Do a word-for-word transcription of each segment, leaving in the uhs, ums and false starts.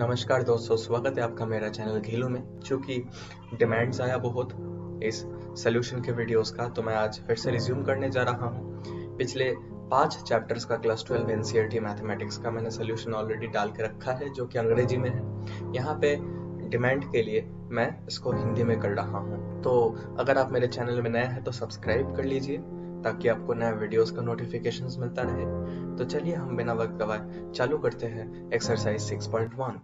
नमस्कार दोस्तों, स्वागत है आपका मेरा चैनल घीलू में। चूँकि डिमांड्स आया बहुत इस सोल्यूशन के वीडियोस का, तो मैं आज फिर से रिज्यूम करने जा रहा हूँ। पिछले पाँच चैप्टर्स का क्लास ट्वेल्व एनसीईआरटी मैथमेटिक्स का मैंने सोल्यूशन ऑलरेडी डाल के रखा है, जो कि अंग्रेजी में है। यहाँ पे डिमांड के लिए मैं इसको हिंदी में कर रहा हूँ। तो अगर आप मेरे चैनल में नए हैं तो सब्सक्राइब कर लीजिए, ताकि आपको नए वीडियोस का नोटिफिकेशंस मिलता रहे। तो चलिए हम बिना वक्त गवाए चालू करते हैं एक्सरसाइज सिक्स पॉइंट वन।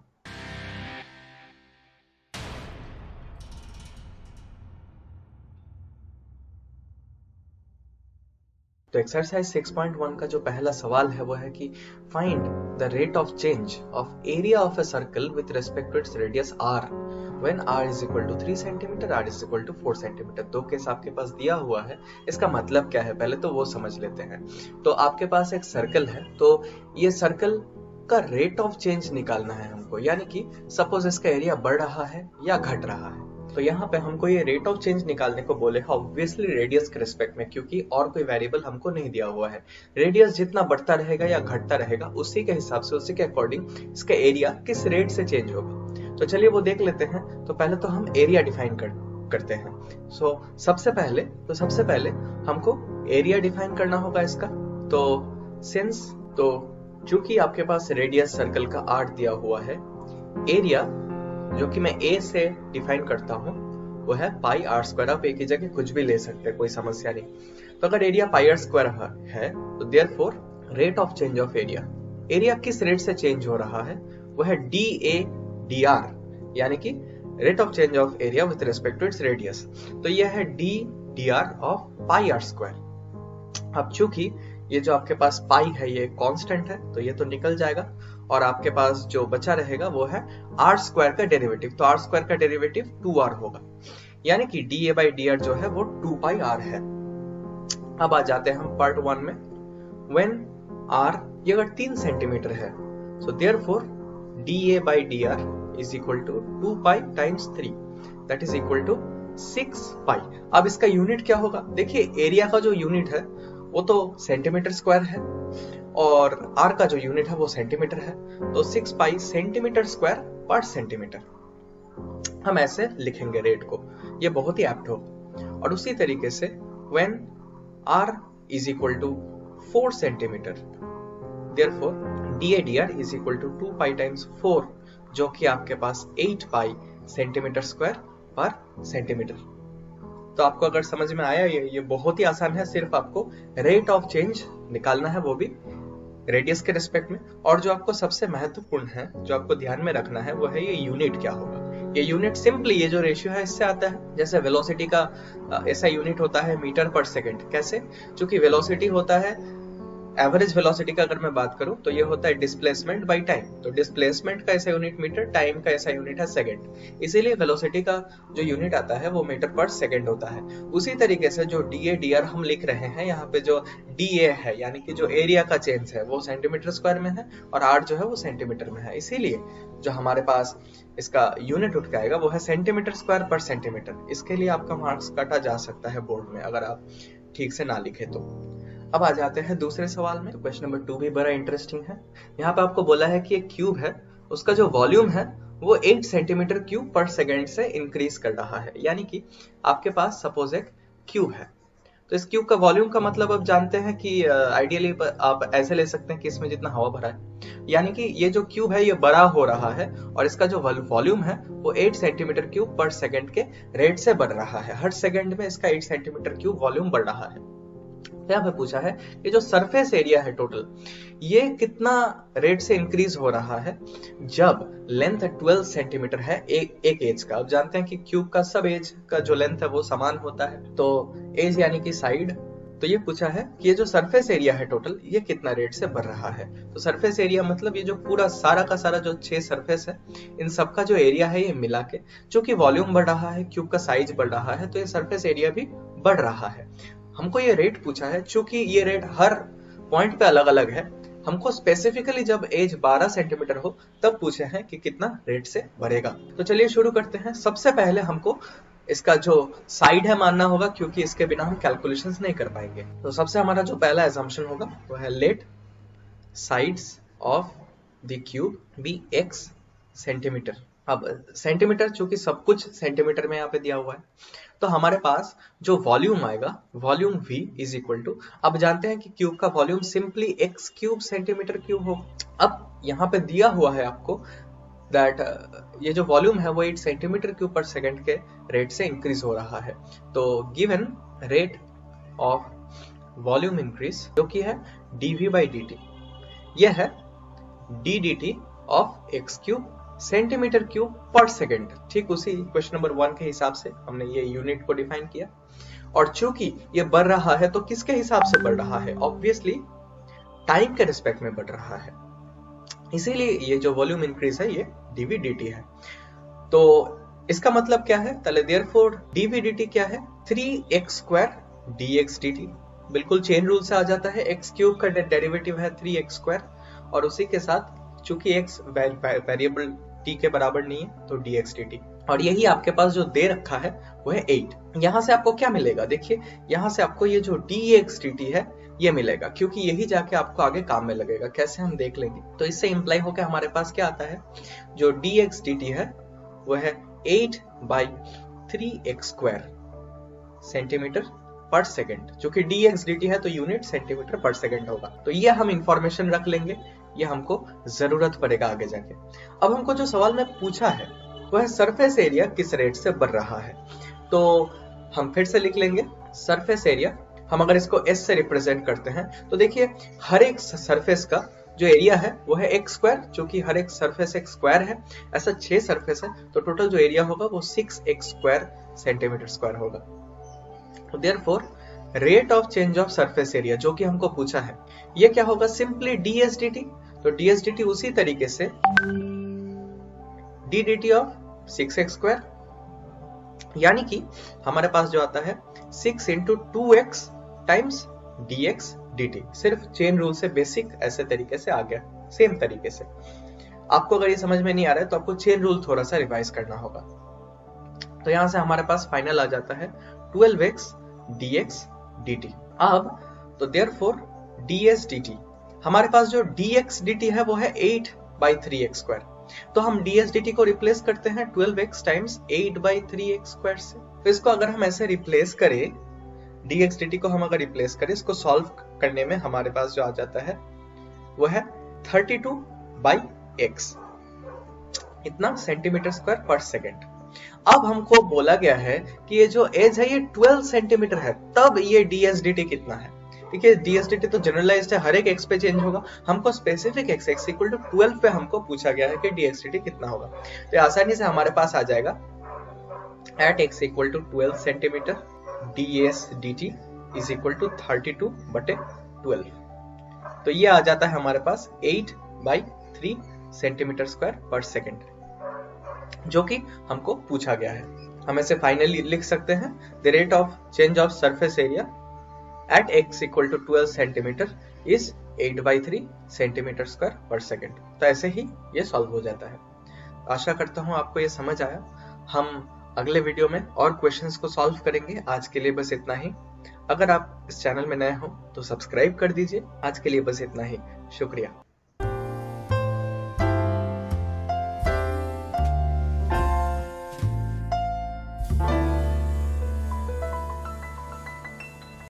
तो एक्सरसाइज सिक्स पॉइंट वन का जो पहला सवाल है वो है कि find the rate of change of area of a circle with respect to its radius are when r is equal to three centimetre, r is equal to four centimetre. दो case आपके पास दिया हुआ है, इसका मतलब क्या है पहले तो वो समझ लेते हैं। तो आपके पास एक सर्कल है, तो ये सर्कल का रेट ऑफ चेंज निकालना है हमको, यानी कि सपोज इसका एरिया बढ़ रहा है या घट रहा है। तो यहाँ पे हमको ये रेट ऑफ चेंज निकालने को बोलेगा ऑब्वियसली रेडियस के रिस्पेक्ट में, क्योंकि और कोई वेरिएबल हमको नहीं दिया हुआ है। रेडियस जितना बढ़ता रहेगा या घटता रहेगा उसी के हिसाब से, उसी के अकॉर्डिंग इसका एरिया किस रेट से चेंज होगा। तो चलिए वो देख लेते हैं। तो पहले तो हम एरिया डिफाइन कर, करते हैं। सो so, सबसे पहले तो सबसे पहले हमको एरिया डिफाइन करना होगा इसका। तो सिंस तो चूंकि आपके पास रेडियस सर्कल का आर्ट दिया हुआ है, एरिया जो कि मैं ए से डिफाइन करता हूँ वो है पाई आर स्क्वायर। आप ए की जगह कुछ भी ले सकते हैं, कोई समस्या नहीं। तो अगर एरिया पाई आर स्क्वायर है तो therefore rate of change of area, area किस रेट से चेंज हो रहा है वो है डी ए डी आर, यानी कि rate of change of area with respect to its radius. तो यह है D D R of pi R square. अब चूंकि ये जो आपके पास पाई है ये कांस्टेंट है तो ये तो निकल जाएगा, और आपके पास जो बचा रहेगा वो है आर स्क्वायर का डेरिवेटिव। तो आर स्क्वायर का डेरिवेटिव टू आर होगा, यानी कि D A by D R जो है वो टू पाई आर है। अब आ जाते हैं हम पार्ट वन में। व्हेन आर ये अगर तीन सेंटीमीटर है so therefore D A by D R is equal to two pi times three, that is equal to six pi. अब इसका यूनिट क्या होगा? देखिए एरिया का जो यूनिट है वो तो सेंटीमीटर स्क्वायर है और आर का जो यूनिट है वो सेंटीमीटर है, तो सिक्स पाई सेंटीमीटर स्क्वायर पर सेंटीमीटर हम ऐसे लिखेंगे रेट को, ये बहुत ही एप्ट हो। और उसी तरीके से when R is equal to four centimetre therefore D A D R is equal to two pi times four, जो कि आपके पास एट पाई सेंटीमीटर स्क्वायर पर सेंटीमीटर। तो आपको अगर समझ में आया, ये ये बहुत ही आसान है, सिर्फ आपको रेट ऑफ चेंज निकालना है वो भी रेडियस के रिस्पेक्ट में। और जो आपको सबसे महत्वपूर्ण है, जो आपको ध्यान में रखना है वो है ये यूनिट क्या होगा। ये यूनिट सिंपली ये जो रेशियो है इससे आता है, जैसे वेलोसिटी का ऐसा यूनिट होता है मीटर पर सेकेंड। कैसे? चूंकि वेलोसिटी होता है एवरेज वेलोसिटी का अगर मैं बात करूं तो ये होता है डिस्प्लेसमेंट बाय टाइम। तो डिस्प्लेसमेंट का ऐसा यूनिट मीटर, टाइम का ऐसा यूनिट है सेकंड, इसीलिए वेलोसिटी का जो यूनिट आता है वो मीटर पर सेकंड होता है। उसी तरीके से जो डी ए डी आर हम लिख रहे हैं यहाँ पे, जो डी ए है यानी कि जो एरिया का चेंज है वो सेंटीमीटर स्क्वायर में है और आर जो है वो सेंटीमीटर में है, इसीलिए जो हमारे पास इसका यूनिट उठ के आएगा वो है सेंटीमीटर स्क्वायर पर सेंटीमीटर। इसके लिए आपका मार्क्स काटा जा सकता है बोर्ड में, अगर आप ठीक से ना लिखे तो। अब आ जाते हैं दूसरे सवाल में। तो क्वेश्चन नंबर टू भी बड़ा इंटरेस्टिंग है। यहाँ पे आपको बोला है कि एक क्यूब है, उसका जो वॉल्यूम है वो एट सेंटीमीटर क्यूब पर सेकंड से इंक्रीज कर रहा है, यानी कि आपके पास सपोज एक क्यूब है। तो इस क्यूब का वॉल्यूम का मतलब आप जानते हैं कि आइडियली uh, आप ऐसे ले सकते हैं कि इसमें जितना हवा भरा है, यानी कि ये जो क्यूब है ये बड़ा हो रहा है और इसका जो वॉल्यूम है वो एट सेंटीमीटर क्यूब पर सेकंड के रेट से बढ़ रहा है। हर सेकंड में इसका एट सेंटीमीटर क्यूब वॉल्यूम बढ़ रहा है। यहाँ पे पूछा है ये जो सरफेस एरिया है टोटल, ये कितना रेट से इंक्रीज हो रहा है जब लेंथ ट्वेल्व सेंटीमीटर है एक एक एज का। आप जानते हैं कि क्यूब का सब एज का जो लेंथ है वो समान होता है, तो एज यानी कि साइड। तो ये पूछा है कि ये जो सरफेस एरिया है टोटल ये कितना रेट से बढ़ रहा है। तो सरफेस एरिया मतलब ये जो पूरा सारा का सारा जो छह सरफेस है इन सबका जो एरिया है ये मिला के, चूंकि वॉल्यूम बढ़ रहा है, क्यूब का साइज बढ़ रहा है, तो ये सरफेस एरिया भी बढ़ रहा है। हमको ये रेट पूछा है, चूंकि ये रेट हर पॉइंट पे अलग अलग है, हमको स्पेसिफिकली जब एज ट्वेल्व सेंटीमीटर हो तब पूछे हैं कि कितना रेट से बढ़ेगा। तो चलिए शुरू करते हैं। सबसे पहले हमको इसका जो साइड है मानना होगा, क्योंकि इसके बिना हम कैलकुलेशंस नहीं कर पाएंगे। तो सबसे हमारा जो पहला एजम्पशन होगा वो है let sides of the cube be x centimetre. अब सेंटीमीटर चूंकि सब कुछ सेंटीमीटर में यहाँ पे दिया हुआ है तो हमारे पास जो वॉल्यूम आएगा volume v is equal to, अब जानते हैं कि क्यूब का volume simply x cube centimetre cube हो। अब यहाँ पे दिया हुआ है आपको दैट ये जो वॉल्यूम है वो एट सेंटीमीटर क्यूब पर सेकेंड के रेट से इंक्रीज हो रहा है, तो given rate of volume increase जो कि है dv बाई डी टी, यह है D D T of x cube centimetre cube पर सेकेंड। ठीक उसी क्वेश्चन नंबर वन के हिसाब से हमने ये यूनिट को डिफाइन किया, और चूंकि ये बढ़ रहा है तो किसके हिसाब से बढ़ रहा है, ऑब्वियसली टाइम के रिस्पेक्ट में बढ़ रहा है, इसीलिए ये जो वॉल्यूम इंक्रीज है ये dv dt है। तो इसका मतलब क्या है, तले देयरफॉर dv dt क्या है, three x square dx dt, बिल्कुल चेन रूल से आ जाता है, एक्स क्यूब का डेरिवेटिव है थ्री एक्स स्क्वायर और उसी के साथ चूंकि x वेरिएबल t के बराबर नहीं है तो dx dt, और यही आपके पास जो दे रखा है वो है एट। यहाँ से आपको क्या मिलेगा, देखिए यहाँ से आपको ये जो dx dt है ये मिलेगा क्योंकि यही जाके आपको आगे काम में लगेगा, कैसे हम देख लेंगे। तो इससे इम्प्लाई होकर हमारे पास क्या आता है, जो dx dt है वो है eight by three x square centimetre पर सेकेंड, चूंकि dx dt है तो यूनिट सेंटीमीटर पर सेकेंड होगा। तो ये हम इंफॉर्मेशन रख लेंगे, ये हमको जरूरत पड़ेगा आगे जाके। अब हमको जो सवाल में पूछा है वो है सरफेस एरिया किस रेट से बढ़ रहा है, तो हम फिर से लिख लेंगे सरफेस एरिया। हम अगर इसको S से रिप्रेजेंट करते हैं तो देखिए हर एक सरफेस का जो एरिया है वो है एक्स स्क्वायर, चूंकि हर एक सरफेस एक स्क्वायर है, ऐसा छह सरफेस है तो टोटल जो एरिया होगा वो six x square centimetre square होगा। तो therefore rate of change of surface area जो कि हमको पूछा है ये क्या होगा, simply D S D T, तो ds dt उसी तरीके से d dt of six x square, यानी कि हमारे पास जो आता है six into two x times dx dt, सिर्फ चेन रूल से बेसिक ऐसे तरीके से आ गया। सेम तरीके से आपको अगर ये समझ में नहीं आ रहा है तो आपको चेन रूल थोड़ा सा रिवाइज करना होगा। तो यहां से हमारे पास फाइनल आ जाता है ट्वेल्व एक्स dx dt। अब तो देयरफॉर ds dt, हमारे पास जो dx dt है वो है eight by three x square, तो हम dx dt को रिप्लेस करते हैं twelve x times eight by three x square से। तो इसको अगर हम ऐसे रिप्लेस करें, dx dt को हम अगर रिप्लेस करें, इसको सॉल्व करने में हमारे पास जो आ जाता है वो है थर्टी टू बाई x, इतना सेंटीमीटर स्क्वायर पर सेकेंड। अब हमको बोला गया है कि ये जो एज है ये ट्वेल्व सेंटीमीटर है, तब ये dx dt कितना है। ठीक है, डी एस डी टी तो जनरलाइज्ड है, हर एक एक्स पे चेंज होगा, हमको specific x x equal to twelve पे हमको पूछा गया है कि डी एक्स डी टी कितना होगा। तो आसानी से हमारे पास आ जाएगा at x equal to twelve centimetre D S D T is equal to thirty two बटे ट्वेल्व, तो ये आ जाता है हमारे पास eight by three centimetre square पर सेकेंड जो कि हमको पूछा गया है। हम ऐसे फाइनली लिख सकते हैं the rate of change of surface area at x equal to twelve centimetre is eight by three centimetre square पर सेकेंड। तो ऐसे ही ये सॉल्व हो जाता है। आशा करता हूँ आपको ये समझ आया। हम अगले वीडियो में और क्वेश्चंस को सॉल्व करेंगे, आज के लिए बस इतना ही। अगर आप इस चैनल में नए हो तो सब्सक्राइब कर दीजिए। आज के लिए बस इतना ही, शुक्रिया।